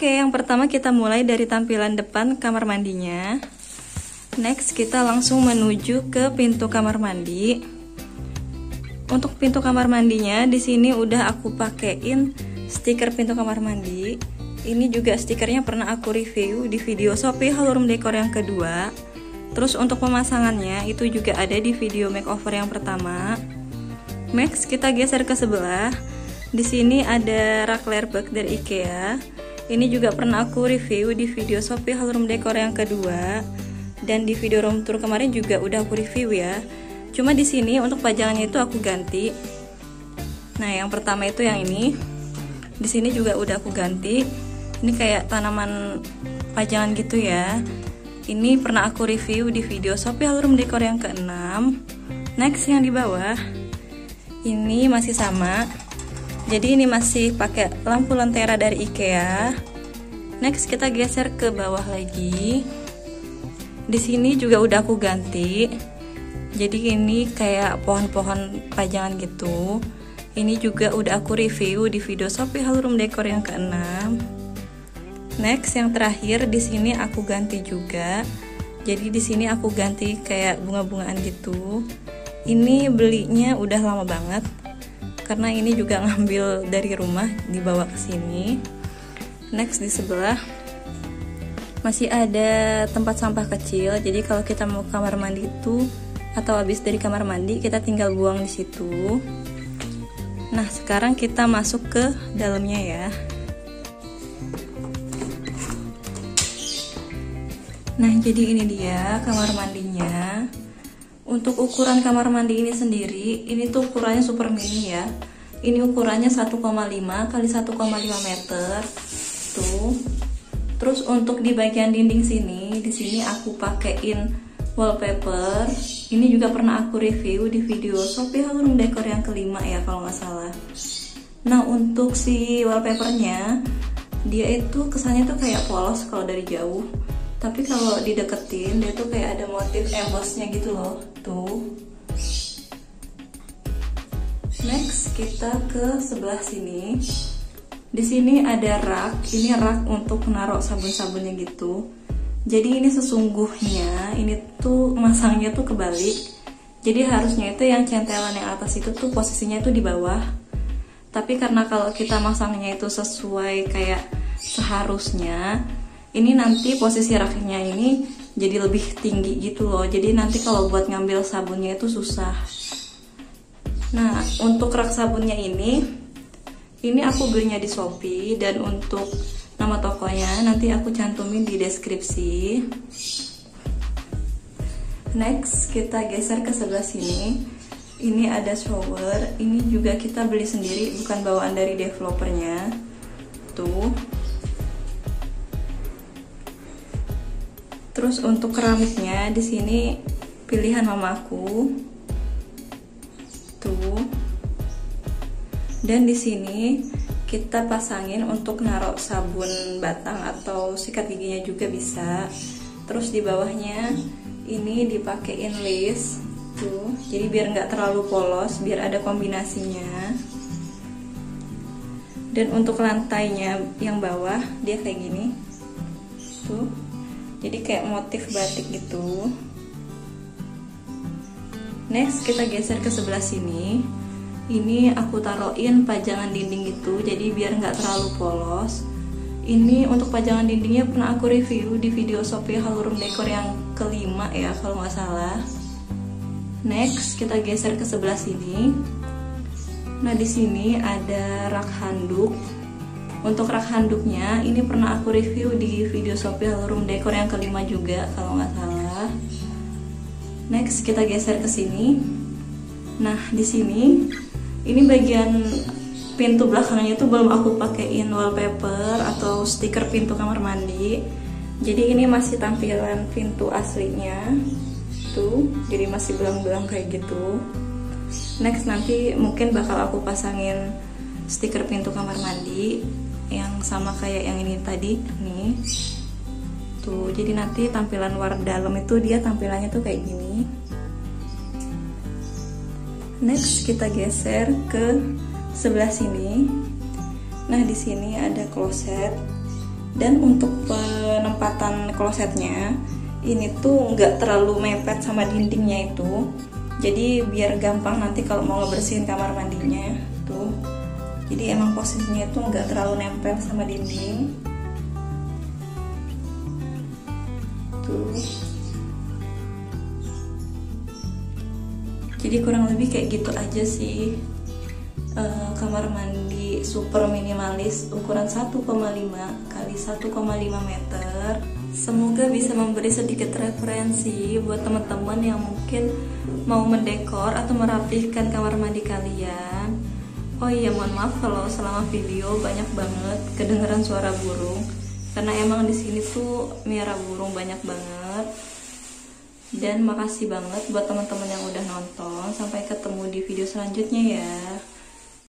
Oke, yang pertama kita mulai dari tampilan depan kamar mandinya. Next, kita langsung menuju ke pintu kamar mandi. Untuk pintu kamar mandinya, di sini udah aku pakein stiker pintu kamar mandi. Ini juga stikernya pernah aku review di video Shopee Hallroom Decor yang kedua. Terus untuk pemasangannya, itu juga ada di video makeover yang pertama. Next, kita geser ke sebelah. Di sini ada rak lerbag dari IKEA. Ini juga pernah aku review di video Shopee Hallroom Decor yang kedua, dan di video room tour kemarin juga udah aku review ya. Cuma di sini untuk pajangannya itu aku ganti. Nah, yang pertama itu yang ini. Di sini juga udah aku ganti. Ini kayak tanaman pajangan gitu ya. Ini pernah aku review di video Shopee Hallroom Decor yang keenam. Next, yang di bawah. Ini masih sama. Jadi ini masih pakai lampu lentera dari IKEA. Next, kita geser ke bawah lagi. Di sini juga udah aku ganti. Jadi ini kayak pohon-pohon pajangan gitu. Ini juga udah aku review di video Shopee Hallroom Decor yang keenam. Next, yang terakhir di sini aku ganti juga. Jadi di sini aku ganti kayak bunga-bungaan gitu. Ini belinya udah lama banget, karena ini juga ngambil dari rumah dibawa ke sini. Next, di sebelah masih ada tempat sampah kecil. Jadi kalau kita mau ke kamar mandi itu atau habis dari kamar mandi, kita tinggal buang di situ. Nah, sekarang kita masuk ke dalamnya ya. Nah, jadi ini dia kamar mandinya. Untuk ukuran kamar mandi ini sendiri, ini tuh ukurannya super mini ya. Ini ukurannya 1,5 kali 1,5 meter. Tuh. Terus untuk di bagian dinding sini, di sini aku pakein wallpaper. Ini juga pernah aku review di video Shopee Hallroom Decor yang kelima ya kalau nggak salah. Nah, untuk si wallpapernya, dia itu kesannya tuh kayak polos kalau dari jauh. Tapi kalau dideketin, dia tuh kayak ada motif embossnya gitu loh. Tuh. Next, kita ke sebelah sini. Di sini ada rak. Ini rak untuk naruh sabun-sabunnya gitu. Jadi ini sesungguhnya, ini tuh masangnya tuh kebalik. Jadi harusnya itu yang centelan yang atas itu tuh posisinya tuh di bawah. Tapi karena kalau kita masangnya itu sesuai kayak seharusnya, ini nanti posisi raknya ini jadi lebih tinggi gitu loh. Jadi nanti kalau buat ngambil sabunnya itu susah. Nah, untuk rak sabunnya ini aku belinya di Shopee, dan untuk nama tokonya nanti aku cantumin di deskripsi. Next, kita geser ke sebelah sini. Ini ada shower. Ini juga kita beli sendiri, bukan bawaan dari developernya. Tuh. Terus untuk keramiknya di sini pilihan mamaku. Tuh. Dan di sini kita pasangin untuk naruh sabun batang atau sikat giginya juga bisa. Terus di bawahnya ini dipakein list. Tuh. Jadi biar nggak terlalu polos, biar ada kombinasinya. Dan untuk lantainya yang bawah dia kayak gini. Tuh. Jadi kayak motif batik gitu. Next, kita geser ke sebelah sini. Ini aku taruhin pajangan dinding gitu, jadi biar nggak terlalu polos. Ini untuk pajangan dindingnya pernah aku review di video Shopee Hallroom Decor yang kelima ya kalau nggak salah. Next, kita geser ke sebelah sini. Nah, di sini ada rak handuk. Untuk rak handuknya, ini pernah aku review di video Shopee Hallroom Decor yang kelima juga kalau nggak salah. Next, kita geser ke sini. Nah, di sini ini bagian pintu belakangnya tuh belum aku pakein wallpaper atau stiker pintu kamar mandi. Jadi ini masih tampilan pintu aslinya. Tuh, jadi masih belang-belang kayak gitu. Next, nanti mungkin bakal aku pasangin stiker pintu kamar mandi yang sama kayak yang ini tadi nih. Tuh, jadi nanti tampilan luar dalam itu dia tampilannya tuh kayak gini. Next, kita geser ke sebelah sini. Nah, di sini ada kloset. Dan untuk penempatan klosetnya, ini tuh nggak terlalu mepet sama dindingnya itu, jadi biar gampang nanti kalau mau ngebersihin kamar mandinya tuh. Jadi emang posisinya itu nggak terlalu nempel sama dinding tuh. Jadi kurang lebih kayak gitu aja sih kamar mandi super minimalis ukuran 1,5 x 1,5 meter. Semoga bisa memberi sedikit referensi buat teman-teman yang mungkin mau mendekor atau merapihkan kamar mandi kalian. Oh iya, mohon maaf kalau selama video banyak banget kedengeran suara burung, karena emang di sini tuh miara burung banyak banget. Dan makasih banget buat teman-teman yang udah nonton. Sampai ketemu di video selanjutnya ya.